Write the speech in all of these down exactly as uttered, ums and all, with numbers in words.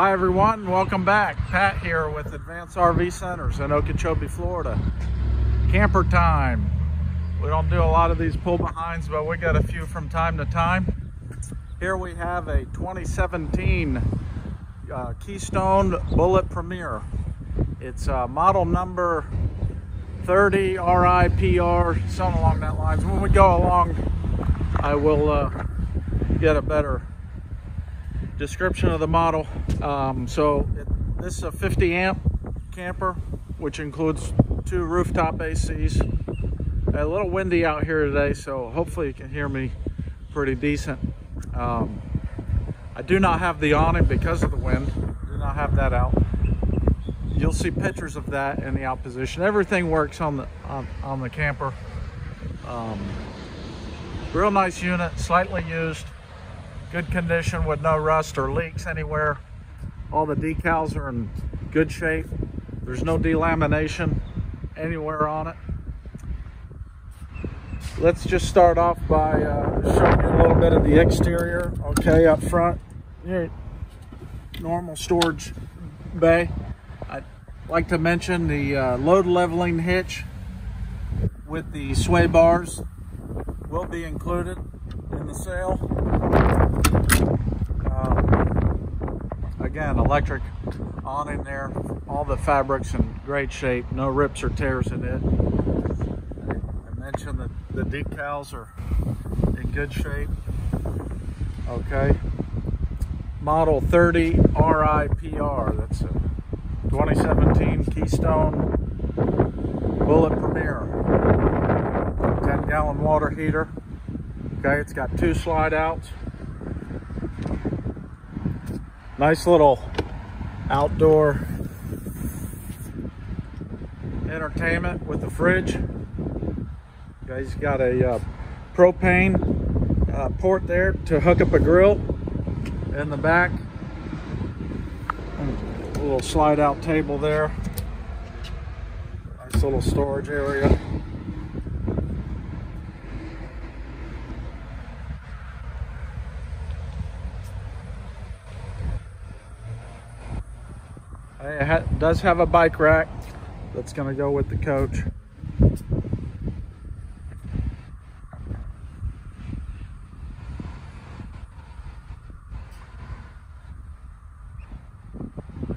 Hi everyone, welcome back. Pat here with Advanced R V Centers in Okeechobee, Florida. Camper time. We don't do a lot of these pull behinds, but we got a few from time to time. Here we have a twenty seventeen uh, Keystone Bullet Premier. It's uh, model number thirty R I P R, something along that lines. When we go along, I will uh, get a better description of the model. Um, so it, this is a fifty amp camper, which includes two rooftop A Cs. A little windy out here today, so hopefully you can hear me pretty decent. Um, I do not have the awning because of the wind. I do not have that out. You'll see pictures of that in the out position. Everything works on the on, on the camper. Um, real nice unit, slightly used. Good condition with no rust or leaks anywhere. All the decals are in good shape. There's no delamination anywhere on it. Let's just start off by uh, showing you a little bit of the exterior. Okay, up front, your normal storage bay. I'd like to mention the uh, load leveling hitch with the sway bars will be included in the sale. Uh, again, electric awning there. All the fabric's in great shape. No rips or tears in it. I mentioned that the decals are in good shape. Okay. Model thirty R I P R. That's a twenty seventeen Keystone Bullet Premier. ten gallon water heater. Okay, it's got two slide outs. Nice little outdoor entertainment with the fridge. Okay, he's got a uh, propane uh, port there to hook up a grill in the back. A little slide out table there. Nice little storage area. It does have a bike rack that's going to go with the coach.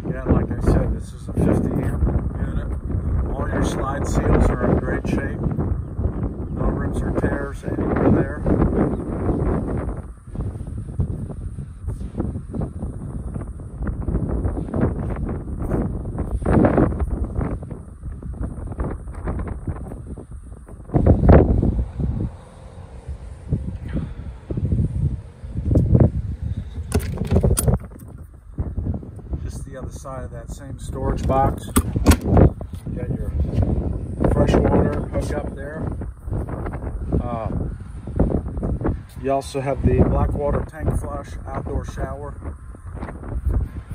Again, like I said, this is a fifty amp unit. All your slide seals are in great shape. No rips or tears anywhere there. Side of that same storage box. You got your fresh water hook up there. Uh, you also have the black water tank flush outdoor shower.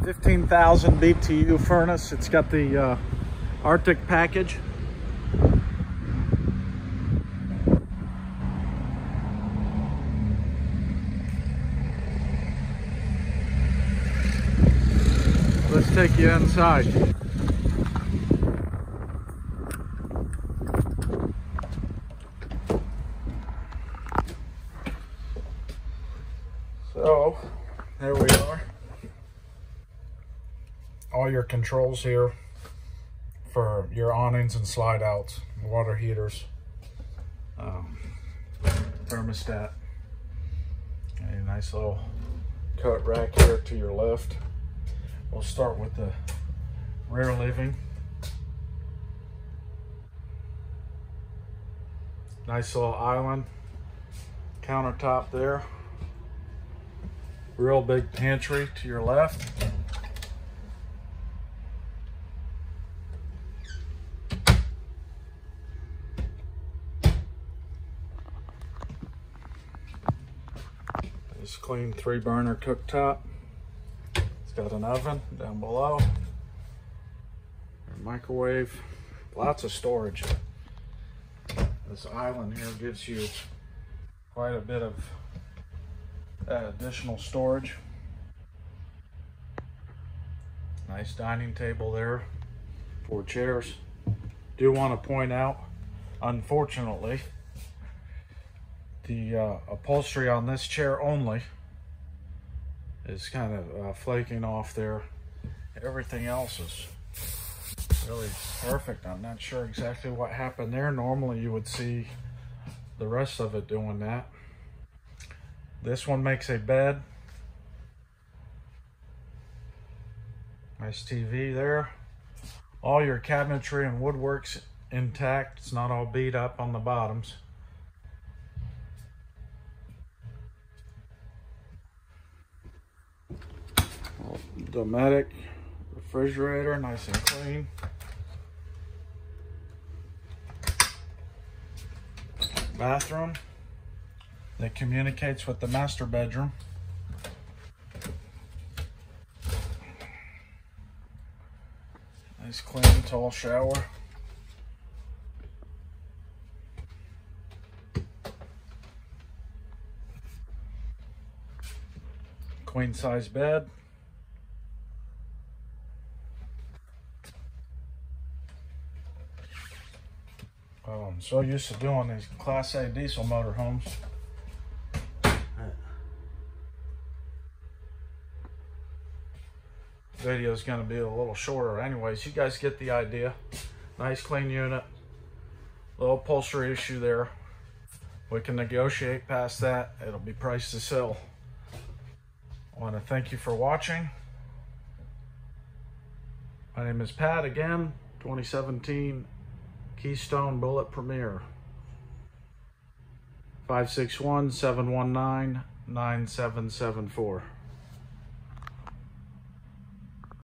fifteen thousand B T U furnace. It's got the uh, Arctic package. Let's take you inside. So, there we are. All your controls here for your awnings and slide outs, water heaters, um, thermostat. A nice little coat rack here to your left. We'll start with the rear living. Nice little island countertop there. Real big pantry to your left. Nice clean three burner cooktop. Got an oven down below, a microwave, lots of storage. This island here gives you quite a bit of that additional storage. Nice dining table there, four chairs. Do want to point out, unfortunately, the uh, upholstery on this chair only is kind of uh, flaking off there. Everything else is really perfect. I'm not sure exactly what happened there. Normally you would see the rest of it doing that. This one makes a bed. Nice T V there. All your cabinetry and woodwork's intact. It's not all beat up on the bottoms. Dometic refrigerator, nice and clean. Bathroom that communicates with the master bedroom. Nice clean tall shower. Queen size bed. Oh, I'm so used to doing these Class A diesel motorhomes. Video is going to be a little shorter anyways. You guys get the idea. Nice clean unit. Little upholstery issue there. We can negotiate past that. It'll be priced to sell. I want to thank you for watching. My name is Pat again. twenty seventeen Keystone Bullet Premier. five six one, seven one nine, nine seven seven four.